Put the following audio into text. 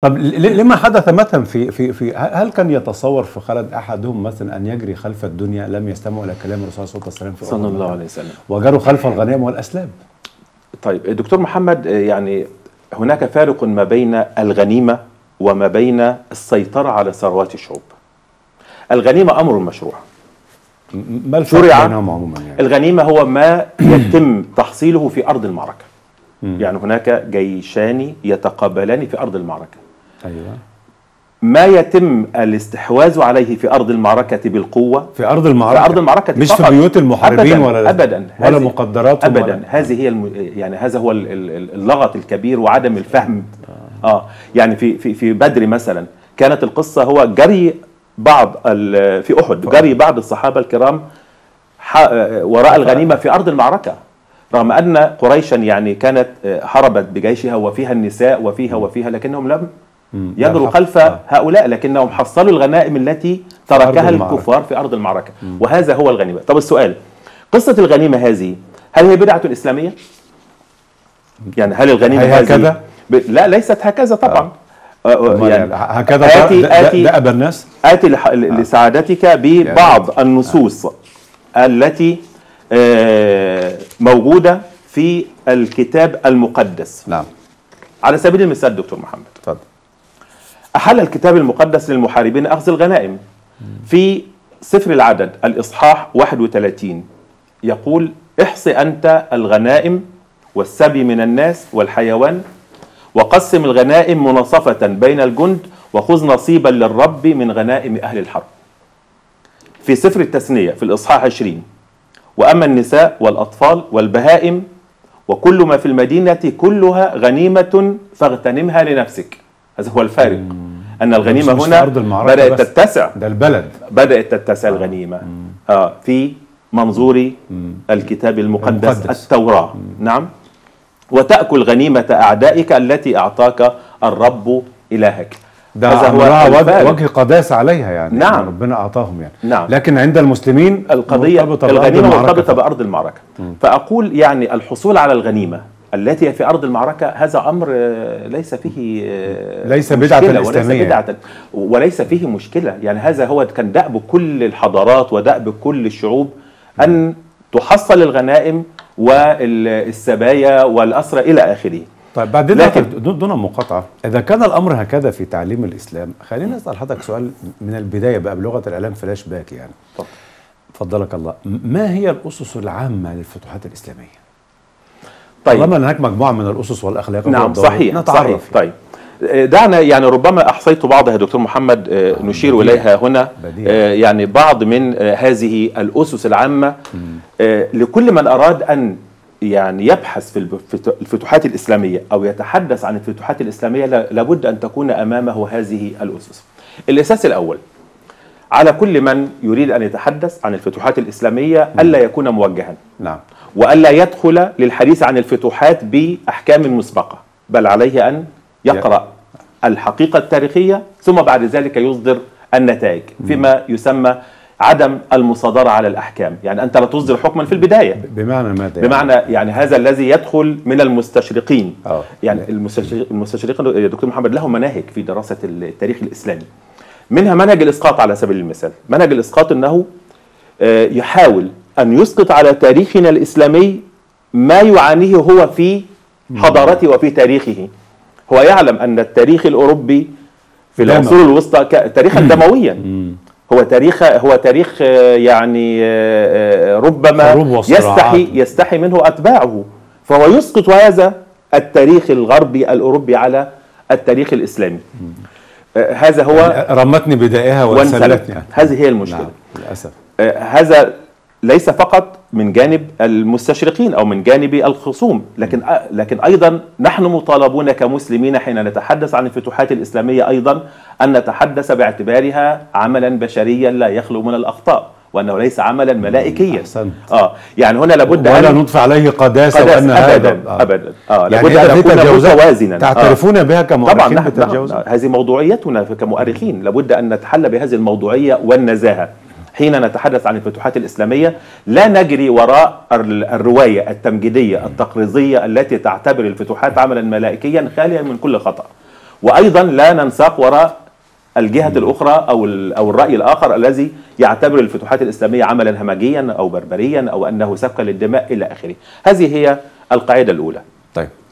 طب لما حدث مثلا في هل كان يتصور في خلد احدهم مثلا ان يجري خلف الدنيا؟ لم يستمعوا الى كلام الرسول صلى الله عليه وسلم صلى الله عليه وسلم وجروا خلف الغنائم والاسلام. طيب دكتور محمد، يعني هناك فارق ما بين الغنيمه وما بين السيطره على ثروات الشعوب. الغنيمه امر مشروع. ما الفرق بينهم عموما؟ يعني الغنيمه هو ما يتم تحصيله في ارض المعركه. يعني هناك جيشان يتقابلان في ارض المعركه. أيوة. ما يتم الاستحواذ عليه في أرض المعركة بالقوة في أرض المعركة، في أرض المعركة مش فقط. في بيوت المحاربين أبداً ولا أبدا ولا مقدرات أبدا. هذه هي يعني هذا هو اللغط الكبير وعدم الفهم. يعني في بدر مثلا كانت القصة هو جري بعض في أحد جري بعض الصحابة الكرام وراء الغنيمة في أرض المعركة، رغم أن قريشا يعني كانت هربت بجيشها وفيها النساء وفيها لكنهم لم يجروا خلف هؤلاء، لكنهم حصلوا الغنائم التي تركها الكفار في أرض المعركة. وهذا هو الغنيمة. طب السؤال، قصة الغنيمة هذه هل هي بدعة إسلامية؟ يعني هل الغنيمة هذه هكذا؟ لا، ليست هكذا طبعا. يعني هكذا آتي دأب الناس؟ آتي لسعادتك ببعض النصوص التي موجودة في الكتاب المقدس. نعم. على سبيل المثال دكتور محمد، اتفضل. أحل الكتاب المقدس للمحاربين أخذ الغنائم. في سفر العدد الإصحاح 31 يقول: احصِ أنت الغنائم والسبي من الناس والحيوان، وقسم الغنائم مناصفة بين الجند، وخذ نصيبا للرب من غنائم أهل الحرب. في سفر التثنية في الإصحاح 20: وأما النساء والأطفال والبهائم وكل ما في المدينة كلها غنيمة فاغتنمها لنفسك. هذا هو الفارق، أن الغنيمة هنا بدأت تتسع، ده البلد بدأت تتسع الغنيمة في منظور الكتاب المقدس التوراة. نعم. وتأكل غنيمة أعدائك التي أعطاك الرب إلهك. ده وجه قداس عليها يعني. نعم. يعني ربنا أعطاهم يعني. نعم. لكن عند المسلمين القضية الغنيمة مرتبطة بأرض المعركة. فأقول يعني الحصول على الغنيمة التي في أرض المعركة هذا أمر ليس فيه ليس بدعة إسلامية وليس فيه مشكلة. يعني هذا هو كان دأب كل الحضارات ودأب كل الشعوب أن تحصل الغنائم والسبايا والأسرى إلى آخره. طيب بعدين دون مقاطعة، إذا كان الأمر هكذا في تعليم الإسلام، خلينا أسأل حضرتك سؤال من البداية بقى بلغة الإعلام فلاش باك يعني. طب فضلك الله، ما هي الأسس العامة للفتوحات الإسلامية؟ طيب طالما هناك مجموعه من الاسس والاخلاق. نعم صحيح نتعرف. طيب دعنا يعني ربما احصيت بعضها يا دكتور محمد نشير بديع. اليها هنا بديع. يعني بعض من هذه الاسس العامه لكل من اراد ان يعني يبحث في الفتوحات الاسلاميه او يتحدث عن الفتوحات الاسلاميه لابد ان تكون امامه هذه الاسس. الاساس الاول على كل من يريد ان يتحدث عن الفتوحات الاسلاميه الا يكون موجها. نعم. وألا يدخل للحديث عن الفتوحات بأحكام مسبقة، بل عليه أن يقرأ الحقيقة التاريخية ثم بعد ذلك يصدر النتائج فيما يسمى عدم المصادرة على الأحكام. يعني أنت لا تصدر حكما في البداية. بمعنى ماذا؟ بمعنى يعني هذا الذي يدخل من المستشرقين. يعني المستشرقين يا دكتور محمد لهم مناهج في دراسة التاريخ الإسلامي، منها منهج الإسقاط. على سبيل المثال منهج الإسقاط أنه يحاول أن يسقط على تاريخنا الإسلامي ما يعانيه هو في حضارته وفي تاريخه. هو يعلم أن التاريخ الأوروبي في العصور الوسطى تاريخا دمويا. هو تاريخ يعني ربما يستحي منه أتباعه، فهو يسقط هذا التاريخ الغربي الأوروبي على التاريخ الإسلامي. هذا هو يعني رمتني بدائها وانسلتني يعني. هذه هي المشكلة. نعم. للأسف. هذا ليس فقط من جانب المستشرقين أو من جانب الخصوم، لكن أيضا نحن مطالبون كمسلمين حين نتحدث عن الفتوحات الإسلامية أيضا أن نتحدث باعتبارها عملا بشريا لا يخلو من الأخطاء، وأنه ليس عملا ملائكيا. يعني هنا لابد ولا نضف عليه قداسة وأن أبدا أبدا. لابد يعني أن نكون متوازنا. تعترفون بها كمؤرخين؟ طبعا هذه موضوعيتنا كمؤرخين، لابد أن نتحلى بهذه الموضوعية والنزاهة حين نتحدث عن الفتوحات الإسلامية. لا نجري وراء الرواية التمجيدية التقريظية التي تعتبر الفتوحات عملا ملائكيا خاليا من كل خطأ، وايضا لا ننساق وراء الجهة الأخرى أو الرأي الآخر الذي يعتبر الفتوحات الإسلامية عملا همجيا أو بربريا أو أنه سفكا للدماء إلى آخره. هذه هي القاعدة الأولى. طيب.